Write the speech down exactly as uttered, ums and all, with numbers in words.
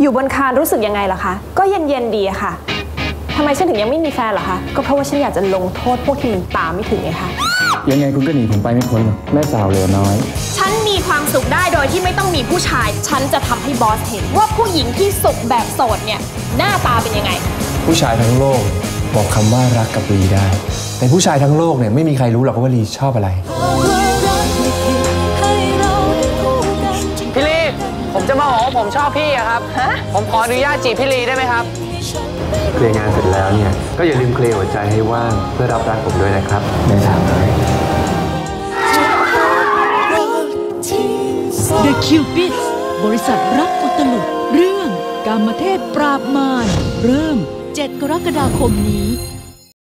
อยู่บนคานรู้สึกยังไงล่ะคะก็เย็นๆดีค่ะทำไมฉันถึงยังไม่มีแฟนล่ะคะก็เพราะว่าฉันอยากจะลงโทษพวกที่มันตามไม่ถึงไงคะยังไงคุณก็หนีผมไปไม่พ้นแม่สาวเหลือน้อยฉันมีความสุขได้โดยที่ไม่ต้องมีผู้ชายฉันจะทำให้บอสเห็นว่าผู้หญิงที่สุขแบบโสดเนี่ยหน้าตาเป็นยังไงผู้ชายทั้งโลกบอกคำว่ารักกับลีได้แต่ผู้ชายทั้งโลกเนี่ยไม่มีใครรู้หรอกว่าลีชอบอะไรพี่ลีผมจะมาบอกว่าผมชอบพี่ครับผมขออนุญาตจีบพี่ลีได้ไหมครับเคลียร์งานเสร็จแล้วเนี่ยก็อย่าลืมเคลียร์หัวใจให้ว่างเพื่อรับรักผมด้วยนะครับในทางเลย The Cupids บริษัทรักอุตลุดเรื่องกามเทพปราบมารเริ่มเจ็ดกรกฎาคมนี้